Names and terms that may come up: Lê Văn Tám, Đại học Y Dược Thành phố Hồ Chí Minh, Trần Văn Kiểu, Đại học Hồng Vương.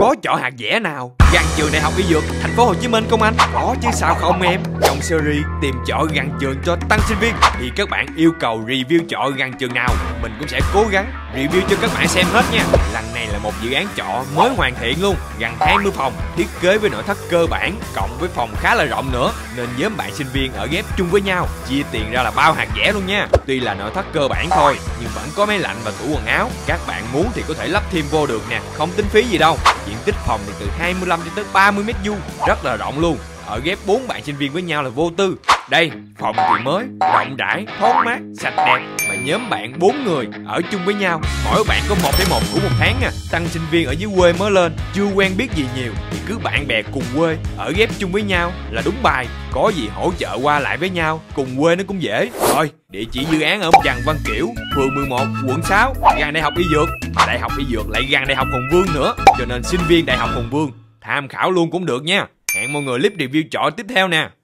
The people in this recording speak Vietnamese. Có chỗ hạt dẻ nào gần trường Đại học Y Dược Thành phố Hồ Chí Minh không anh? Có chứ sao không em. Trong series tìm chỗ gần trường cho tăng sinh viên thì các bạn yêu cầu review chỗ gần trường nào, mình cũng sẽ cố gắng review cho các bạn xem hết nha. Lần này là một dự án trọ mới hoàn thiện luôn, gần 20 phòng, thiết kế với nội thất cơ bản cộng với phòng khá là rộng nữa, nên nhóm bạn sinh viên ở ghép chung với nhau, chia tiền ra là bao hạt dẻ luôn nha. Tuy là nội thất cơ bản thôi nhưng vẫn có máy lạnh và tủ quần áo, các bạn muốn thì có thể lắp thêm vô được nè, không tính phí gì đâu. Diện tích phòng thì từ 25 cho tới 30 mét vuông, rất là rộng luôn. Ở ghép 4 bạn sinh viên với nhau là vô tư. Đây, phòng thì mới, rộng rãi, thoáng mát, sạch đẹp. Mà nhóm bạn 4 người ở chung với nhau, mỗi bạn có 1 của 1 tháng nha. Tăng sinh viên ở dưới quê mới lên, chưa quen biết gì nhiều thì cứ bạn bè cùng quê ở ghép chung với nhau là đúng bài. Có gì hỗ trợ qua lại với nhau, cùng quê nó cũng dễ. Rồi, địa chỉ dự án ở Trần Văn Kiểu, phường 11, quận 6, gần Đại học Y Dược. Đại học Y Dược lại gần Đại học Hồng Vương nữa, cho nên sinh viên Đại học Hồng Vương tham khảo luôn cũng được nha. Hẹn mọi người clip review trọ tiếp theo nè.